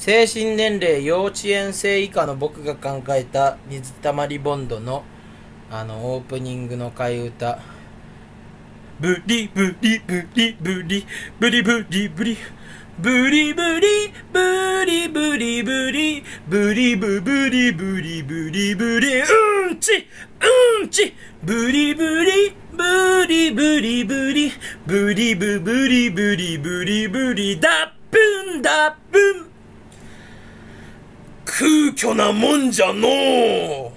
精神年齢幼稚園生以下の僕が考えた水たまりボンドのオープニングの替え歌。ブリブリブリブリブリブリブリブリブリブリブリブリブリブブリブリブリブリうんちうんちブリブリブリブリブリブリブブリブリブリブリだっぷんだっぷん空虚なもんじゃのう。